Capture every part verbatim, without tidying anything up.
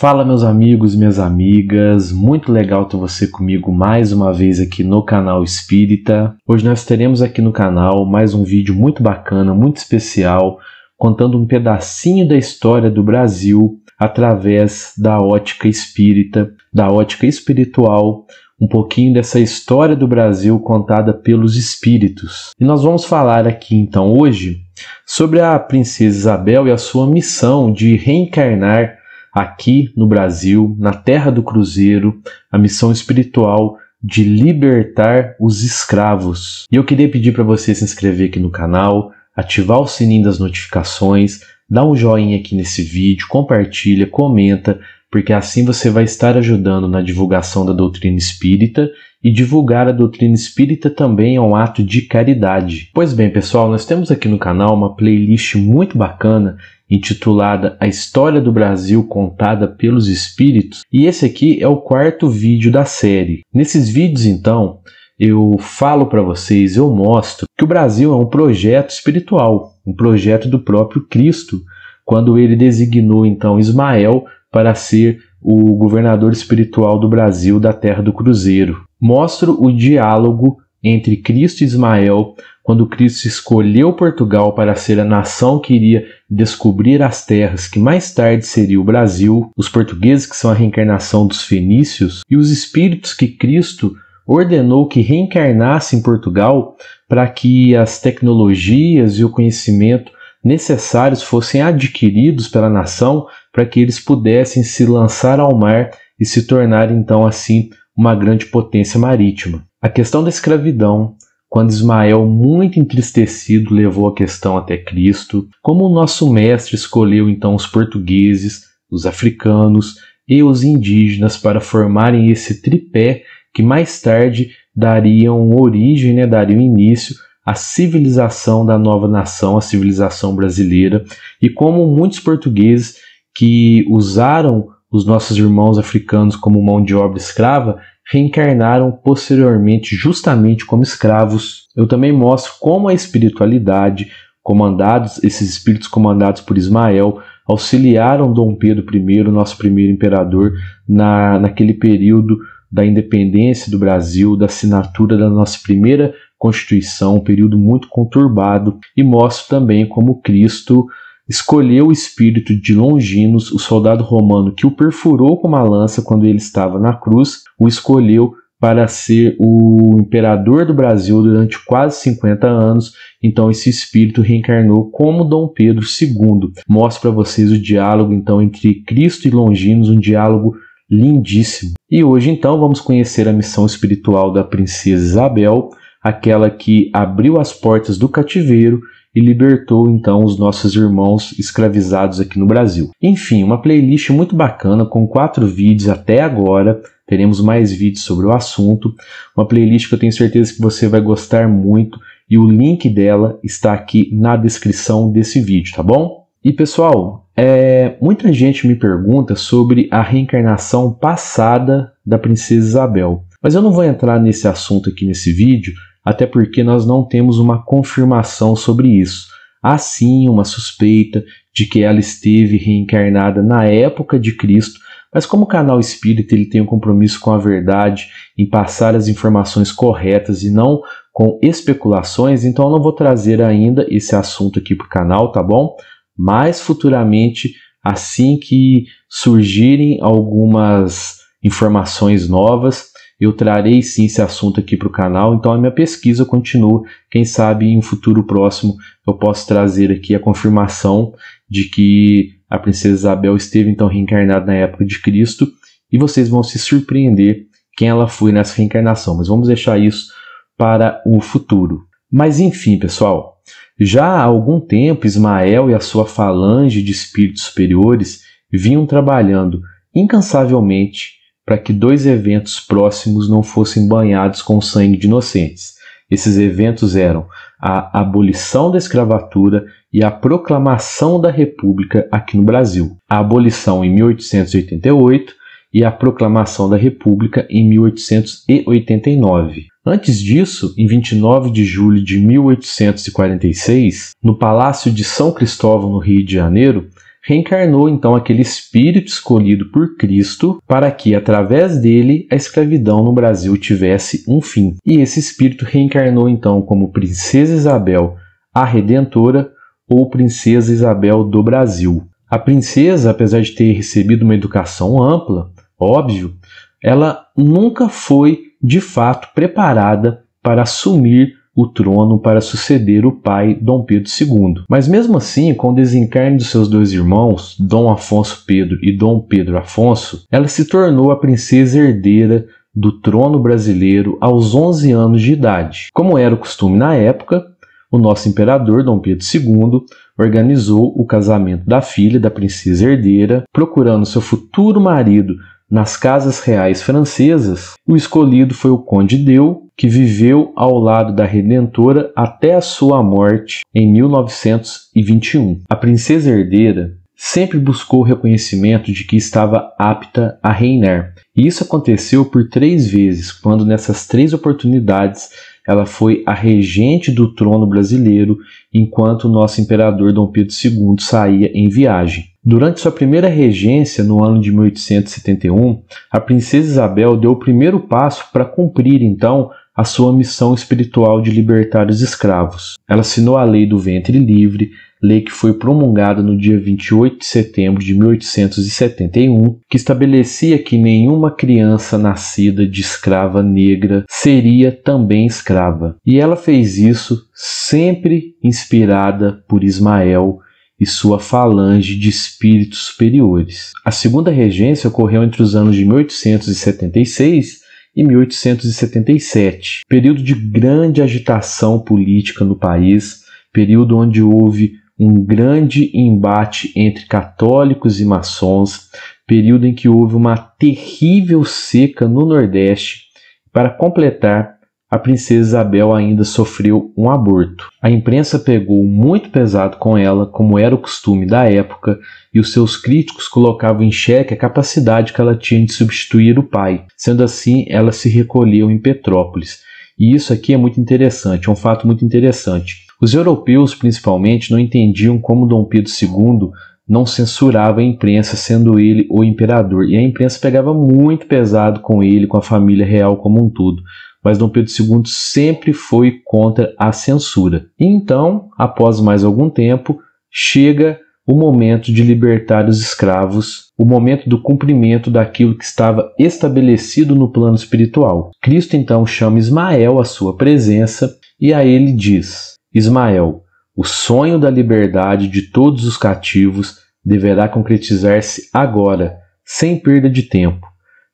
Fala meus amigos, minhas amigas, muito legal ter você comigo mais uma vez aqui no Canal Espírita. Hoje nós teremos aqui no canal mais um vídeo muito bacana, muito especial, contando um pedacinho da história do Brasil através da ótica espírita, da ótica espiritual, um pouquinho dessa história do Brasil contada pelos espíritos. E nós vamos falar aqui então hoje sobre a princesa Isabel e a sua missão de reencarnar aqui no Brasil, na Terra do Cruzeiro, a missão espiritual de libertar os escravos. E eu queria pedir para você se inscrever aqui no canal, ativar o sininho das notificações, dá um joinha aqui nesse vídeo, compartilha, comenta, porque assim você vai estar ajudando na divulgação da doutrina espírita, e divulgar a doutrina espírita também é um ato de caridade. Pois bem, pessoal, nós temos aqui no canal uma playlist muito bacana intitulada A História do Brasil Contada pelos Espíritos, e esse aqui é o quarto vídeo da série. Nesses vídeos, então, eu falo para vocês, eu mostro que o Brasil é um projeto espiritual, um projeto do próprio Cristo, quando ele designou, então, Ismael para ser o governador espiritual do Brasil, da Terra do Cruzeiro. Mostro o diálogo entre Cristo e Ismael, quando Cristo escolheu Portugal para ser a nação que iria descobrir as terras que mais tarde seria o Brasil, os portugueses que são a reencarnação dos fenícios, e os espíritos que Cristo ordenou que reencarnasse em Portugal para que as tecnologias e o conhecimento necessários fossem adquiridos pela nação para que eles pudessem se lançar ao mar e se tornar, então, assim, uma grande potência marítima. A questão da escravidão, quando Ismael, muito entristecido, levou a questão até Cristo, como o nosso mestre escolheu, então, os portugueses, os africanos e os indígenas para formarem esse tripé que mais tarde dariam origem, né, dariam início a civilização da nova nação, a civilização brasileira, e como muitos portugueses que usaram os nossos irmãos africanos como mão de obra escrava, reencarnaram posteriormente justamente como escravos. Eu também mostro como a espiritualidade, comandados, esses espíritos comandados por Ismael, auxiliaram Dom Pedro I, nosso primeiro imperador, na, naquele período da independência do Brasil, da assinatura da nossa primeira Constituição, um período muito conturbado, e mostro também como Cristo escolheu o espírito de Longinos, o soldado romano que o perfurou com uma lança quando ele estava na cruz, o escolheu para ser o imperador do Brasil durante quase cinquenta anos, então esse espírito reencarnou como Dom Pedro segundo. Mostro para vocês o diálogo então entre Cristo e Longinos, um diálogo lindíssimo. E hoje então vamos conhecer a missão espiritual da princesa Isabel, aquela que abriu as portas do cativeiro e libertou então os nossos irmãos escravizados aqui no Brasil. Enfim, uma playlist muito bacana com quatro vídeos até agora, teremos mais vídeos sobre o assunto, uma playlist que eu tenho certeza que você vai gostar muito, e o link dela está aqui na descrição desse vídeo, tá bom? E pessoal, É, muita gente me pergunta sobre a reencarnação passada da princesa Isabel, mas eu não vou entrar nesse assunto aqui nesse vídeo, até porque nós não temos uma confirmação sobre isso. Há sim uma suspeita de que ela esteve reencarnada na época de Cristo, mas como o Canal Espírita ele tem um compromisso com a verdade, em passar as informações corretas e não com especulações, então eu não vou trazer ainda esse assunto aqui para o canal, tá bom? Mas futuramente, assim que surgirem algumas informações novas, eu trarei sim esse assunto aqui para o canal, então a minha pesquisa continua, quem sabe em um futuro próximo eu posso trazer aqui a confirmação de que a princesa Isabel esteve então reencarnada na época de Cristo, e vocês vão se surpreender quem ela foi nessa reencarnação, mas vamos deixar isso para o futuro. Mas enfim, pessoal, já há algum tempo, Ismael e a sua falange de espíritos superiores vinham trabalhando incansavelmente para que dois eventos próximos não fossem banhados com o sangue de inocentes. Esses eventos eram a abolição da escravatura e a proclamação da República aqui no Brasil. A abolição em mil oitocentos e oitenta e oito e a proclamação da República em mil oitocentos e oitenta e nove. Antes disso, em vinte e nove de julho de mil oitocentos e quarenta e seis, no Palácio de São Cristóvão, no Rio de Janeiro, reencarnou então aquele espírito escolhido por Cristo para que, através dele, a escravidão no Brasil tivesse um fim. E esse espírito reencarnou então como Princesa Isabel, a Redentora, ou Princesa Isabel do Brasil. A princesa, apesar de ter recebido uma educação ampla, óbvio, ela nunca foi, de fato, preparada para assumir o trono para suceder o pai Dom Pedro segundo. Mas mesmo assim, com o desencarne dos seus dois irmãos, Dom Afonso Pedro e Dom Pedro Afonso, ela se tornou a princesa herdeira do trono brasileiro aos onze anos de idade. Como era o costume na época, o nosso imperador Dom Pedro segundo organizou o casamento da filha da princesa herdeira, procurando seu futuro marido nas casas reais francesas. O escolhido foi o Conde de Eu, que viveu ao lado da Redentora até a sua morte em mil novecentos e vinte e um. A princesa herdeira sempre buscou o reconhecimento de que estava apta a reinar. E isso aconteceu por três vezes, quando nessas três oportunidades ela foi a regente do trono brasileiro, enquanto o nosso imperador Dom Pedro segundo saía em viagem. Durante sua primeira regência, no ano de mil oitocentos e setenta e um, a princesa Isabel deu o primeiro passo para cumprir, então, a sua missão espiritual de libertar os escravos. Ela assinou a Lei do Ventre Livre, lei que foi promulgada no dia vinte e oito de setembro de mil oitocentos e setenta e um, que estabelecia que nenhuma criança nascida de escrava negra seria também escrava. E ela fez isso sempre inspirada por Ismael e sua falange de espíritos superiores. A segunda regência ocorreu entre os anos de mil oitocentos e setenta e seis e mil oitocentos e setenta e sete, período de grande agitação política no país, período onde houve um grande embate entre católicos e maçons, período em que houve uma terrível seca no Nordeste. Para completar, a princesa Isabel ainda sofreu um aborto. A imprensa pegou muito pesado com ela, como era o costume da época, e os seus críticos colocavam em xeque a capacidade que ela tinha de substituir o pai. Sendo assim, ela se recolheu em Petrópolis. E isso aqui é muito interessante, é um fato muito interessante. Os europeus, principalmente, não entendiam como Dom Pedro segundo não censurava a imprensa, sendo ele o imperador. E a imprensa pegava muito pesado com ele, com a família real como um todo. Mas Dom Pedro segundo sempre foi contra a censura. E então, após mais algum tempo, chega o momento de libertar os escravos, o momento do cumprimento daquilo que estava estabelecido no plano espiritual. Cristo então chama Ismael à sua presença e a ele diz: Ismael, o sonho da liberdade de todos os cativos deverá concretizar-se agora, sem perda de tempo.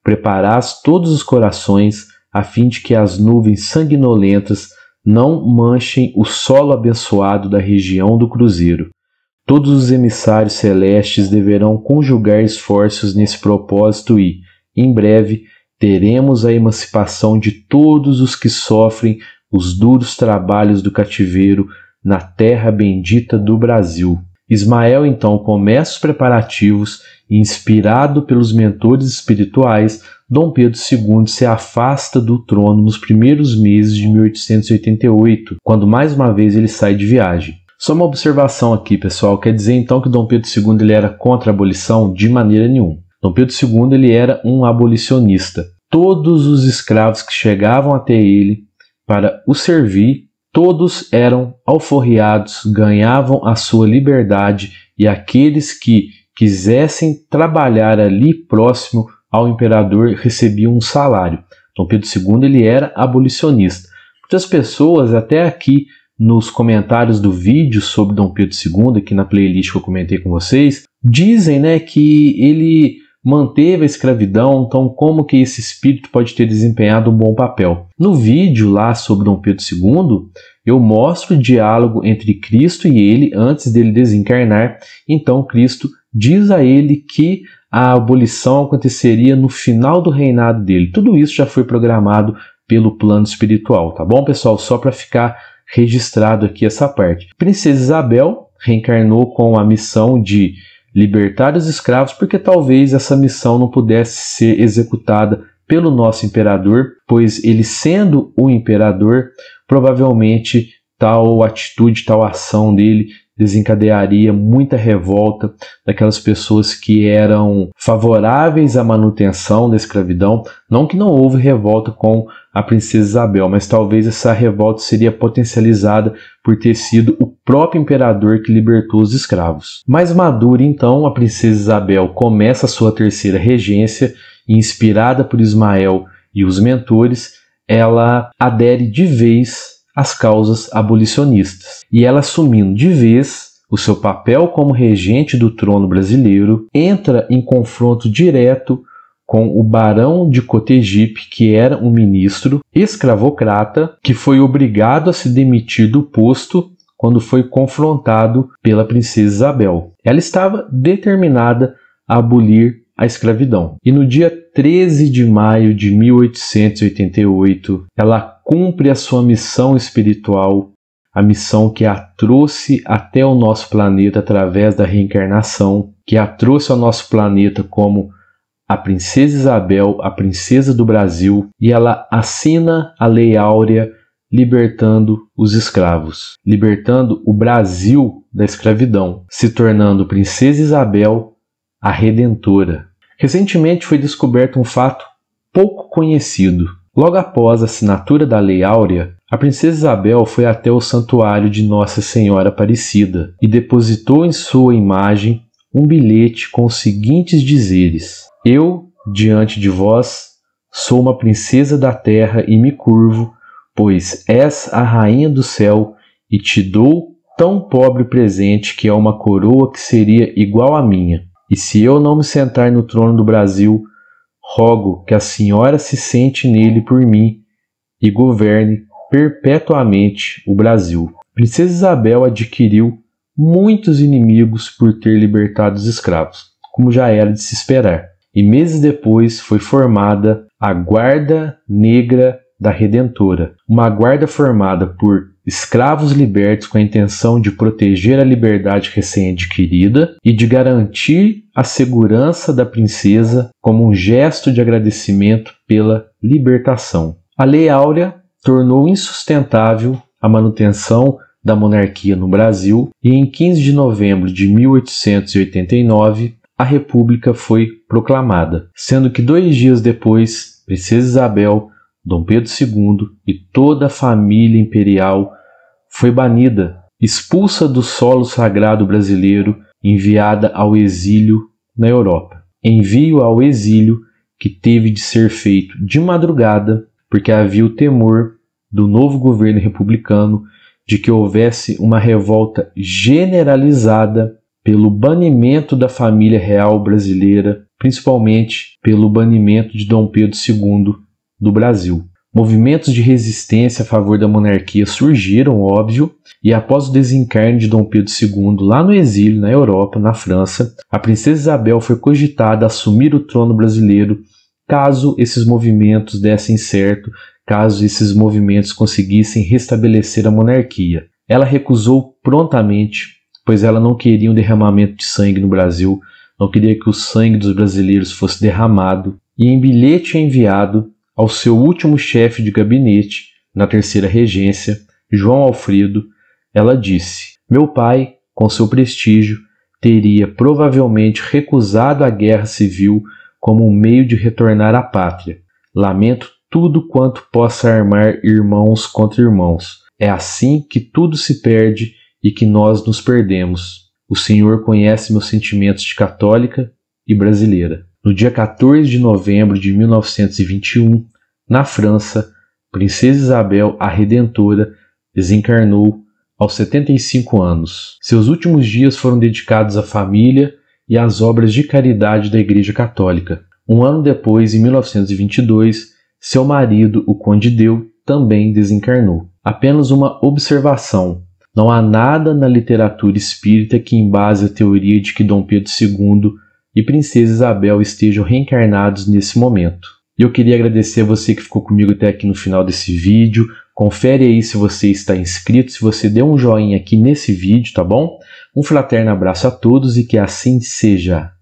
Preparás todos os corações a fim de que as nuvens sanguinolentas não manchem o solo abençoado da região do Cruzeiro. Todos os emissários celestes deverão conjugar esforços nesse propósito e, em breve, teremos a emancipação de todos os que sofrem os duros trabalhos do cativeiro na terra bendita do Brasil. Ismael então começa os preparativos e, inspirado pelos mentores espirituais, Dom Pedro segundo se afasta do trono nos primeiros meses de mil oitocentos e oitenta e oito, quando mais uma vez ele sai de viagem. Só uma observação aqui, pessoal, quer dizer então que Dom Pedro segundo ele era contra a abolição? De maneira nenhuma. Dom Pedro segundo ele era um abolicionista. Todos os escravos que chegavam até ele para o servir, todos eram alforriados, ganhavam a sua liberdade, e aqueles que quisessem trabalhar ali próximo ao imperador recebiam um salário. Dom Pedro segundo ele era abolicionista. Muitas pessoas, até aqui nos comentários do vídeo sobre Dom Pedro segundo, aqui na playlist que eu comentei com vocês, dizem, né, que ele manteve a escravidão, então como que esse espírito pode ter desempenhado um bom papel? No vídeo lá sobre Dom Pedro segundo, eu mostro o diálogo entre Cristo e ele antes dele desencarnar. Então Cristo diz a ele que a abolição aconteceria no final do reinado dele. Tudo isso já foi programado pelo plano espiritual, tá bom, pessoal? Só para ficar registrado aqui essa parte. Princesa Isabel reencarnou com a missão de libertar os escravos, porque talvez essa missão não pudesse ser executada pelo nosso imperador, pois ele, sendo o imperador, provavelmente tal atitude, tal ação dele desencadearia muita revolta daquelas pessoas que eram favoráveis à manutenção da escravidão. Não que não houve revolta com a princesa Isabel, mas talvez essa revolta seria potencializada por ter sido o próprio imperador que libertou os escravos. Mais madura, então, a princesa Isabel começa a sua terceira regência e, inspirada por Ismael e os mentores, ela adere de vez as causas abolicionistas, e ela, assumindo de vez o seu papel como regente do trono brasileiro, entra em confronto direto com o Barão de Cotegipe, que era um ministro escravocrata que foi obrigado a se demitir do posto quando foi confrontado pela princesa Isabel. Ela estava determinada a abolir a escravidão. E no dia treze de maio de mil oitocentos e oitenta e oito, ela cumpre a sua missão espiritual, a missão que a trouxe até o nosso planeta através da reencarnação, que a trouxe ao nosso planeta como a princesa Isabel, a princesa do Brasil, e ela assina a Lei Áurea libertando os escravos, libertando o Brasil da escravidão, se tornando princesa Isabel a Redentora. Recentemente foi descoberto um fato pouco conhecido. Logo após a assinatura da Lei Áurea, a princesa Isabel foi até o santuário de Nossa Senhora Aparecida e depositou em sua imagem um bilhete com os seguintes dizeres: eu, diante de vós, sou uma princesa da terra e me curvo, pois és a rainha do céu, e te dou tão pobre presente que é uma coroa que seria igual à minha. E se eu não me sentar no trono do Brasil, rogo que a senhora se sente nele por mim e governe perpetuamente o Brasil. Princesa Isabel adquiriu muitos inimigos por ter libertado os escravos, como já era de se esperar. E meses depois foi formada a Guarda Negra da Redentora, uma guarda formada por escravos libertos com a intenção de proteger a liberdade recém-adquirida e de garantir a segurança da princesa como um gesto de agradecimento pela libertação. A Lei Áurea tornou insustentável a manutenção da monarquia no Brasil e, em quinze de novembro de mil oitocentos e oitenta e nove, a República foi proclamada, sendo que dois dias depois, princesa Isabel, Dom Pedro segundo e toda a família imperial foi banida, expulsa do solo sagrado brasileiro, enviada ao exílio na Europa. Envio ao exílio que teve de ser feito de madrugada, porque havia o temor do novo governo republicano de que houvesse uma revolta generalizada pelo banimento da família real brasileira, principalmente pelo banimento de Dom Pedro segundo do Brasil. Movimentos de resistência a favor da monarquia surgiram, óbvio, e após o desencarne de Dom Pedro segundo lá no exílio, na Europa, na França, a princesa Isabel foi cogitada a assumir o trono brasileiro caso esses movimentos dessem certo, caso esses movimentos conseguissem restabelecer a monarquia. Ela recusou prontamente, pois ela não queria um derramamento de sangue no Brasil, não queria que o sangue dos brasileiros fosse derramado, e em bilhete enviado ao seu último chefe de gabinete, na terceira regência, João Alfredo, ela disse: meu pai, com seu prestígio, teria provavelmente recusado a guerra civil como um meio de retornar à pátria. Lamento tudo quanto possa armar irmãos contra irmãos. É assim que tudo se perde e que nós nos perdemos. O senhor conhece meus sentimentos de católica e brasileira. No dia quatorze de novembro de mil novecentos e vinte e um, na França, princesa Isabel, a Redentora, desencarnou aos setenta e cinco anos. Seus últimos dias foram dedicados à família e às obras de caridade da Igreja Católica. Um ano depois, em mil novecentos e vinte e dois, seu marido, o Conde de Eu, também desencarnou. Apenas uma observação: não há nada na literatura espírita que embase a teoria de que Dom Pedro segundo e princesa Isabel estejam reencarnados nesse momento. Eu queria agradecer a você que ficou comigo até aqui no final desse vídeo. Confere aí se você está inscrito, se você deu um joinha aqui nesse vídeo, tá bom? Um fraterno abraço a todos e que assim seja.